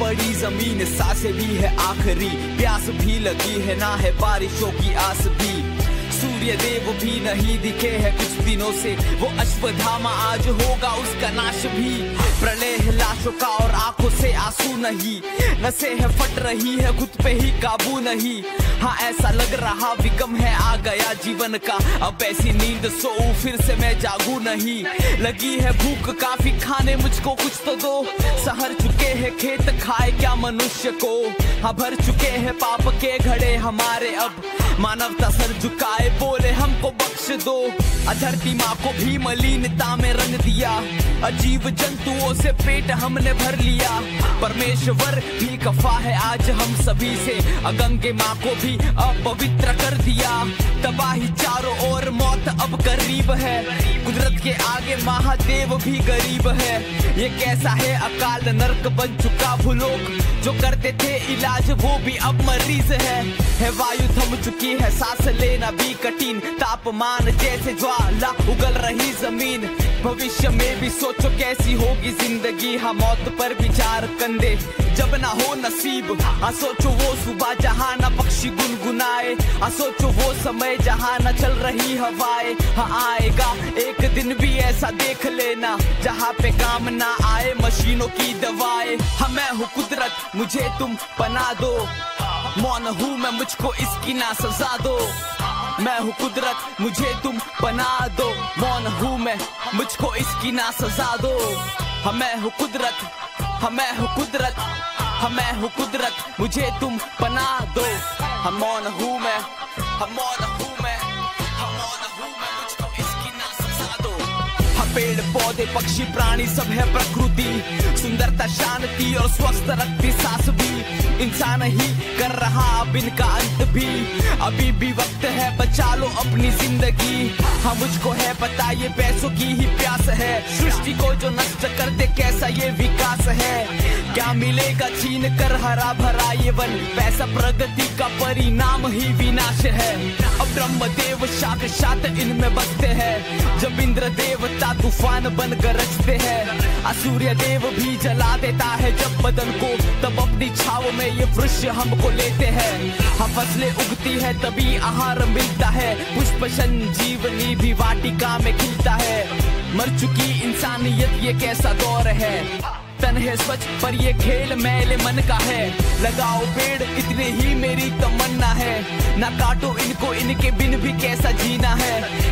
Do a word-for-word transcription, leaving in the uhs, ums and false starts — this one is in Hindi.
पड़ी जमीन, सांसें भी है आखिरी, प्यास भी लगी है, ना है बारिशों की आस भी। सूर्य देव भी नहीं दिखे है कुछ दिनों से, वो अश्वधामा आज होगा उसका नाश भी। प्रलय है लाशों का और आंखों से आंसू नहीं, नसें है फट रही है, खुद पे ही काबू नहीं। हाँ ऐसा लग रहा विगम है आ गया जीवन का, अब ऐसी नींद सोऊं फिर से मैं जागू नहीं। लगी है भूख काफी खाने मुझको कुछ तो दो, सहर चुके हैं खेत खाए क्या मनुष्य को। हाँ भर चुके हैं पाप के घड़े हमारे, अब मानवता सर झुकाए बोले हमको बख्श दो। अधरती माँ को भी मलिनता में रंग दिया, अजीब जंतुओं से पेट हमने भर लिया। परमेश्वर भी खफा है आज हम सभी से, अगंगे माँ को भी अपवित्र कर दिया। तबाही चारों ओर, मौत अब करीब है, कुदरत के आगे महादेव भी गरीब है। ये कैसा है अकाल, नरक बन चुका भूलोक, जो करते थे इलाज वो भी अब मरीज है। है वायु थम चुकी है, सांस लेना भी कठिन, तापमान जैसे ज्वाला उगल रही जमीन। भविष्य में भी सोचो कैसी होगी जिंदगी, हाँ मौत पर विचार कंधे जब ना हो नसीब। आ सोचो वो सुबह जहाँ ना पक्षी गुनगुनाए, आ सोचो वो समय जहाँ ना चल रही हवाएं। हाँ आएगा एक दिन भी ऐसा देख लेना, जहाँ पे काम ना आए मशीनों की दवाएं। हाँ मैं हूँ कुदरत मुझे तुम बना दो, मौन हूँ मैं मुझको इसकी ना सजा दो। मैं हूँ कुदरत मुझे तुम बना दो, मौन हूँ मैं मुझको इसकी ना सजा दो। हाँ मैं हूँ कुदरत, हाँ मैं हूँ कुदरत, हाँ मैं हूँ कुदरत मुझे तुम बना दो। हाँ मौन हूँ मैं, हाँ मौन हूँ मैं, हाँ मौन हूँ मैं मुझको इसकी ना सजा दो। हाँ पेड़ पौधे पक्षी प्राणी सब है प्रकृति, सुंदरता शांति और स्वस्थ रखती सांस भी। इंसान ही कर रहा अब इनका अंत भी, अभी भी वक्त है बचा लो अपनी जिंदगी। हाँ मुझको है पता ये पैसों की ही प्यास है, सृष्टि को जो नष्ट कर दे कैसा ये विकास है। क्या मिलेगा छीन कर हरा भरा ये वन, पैसा प्रगति का परिणाम ही विनाश है। अब ब्रह्मदेव साक्षात इनमें बसते हैं, जब इंद्र देवता तूफान बन कर रचते हैं। सूर्य देव भी जला देता है जब बदन को, तब अपनी छाव में ये वृक्ष हमको लेते हैं। हाँ फसलें उगती है तभी आहार मिलता है, पुष्प संजीवनी भी वाटिका में खिलता है। मर चुकी इंसानियत ये कैसा दौर है, तन है स्वच्छ पर ये खेल मैले मन का है। लगाओ पेड़ इतने ही मेरी तमन्ना है, ना काटो इनको इनके बिन भी कैसा जीना है।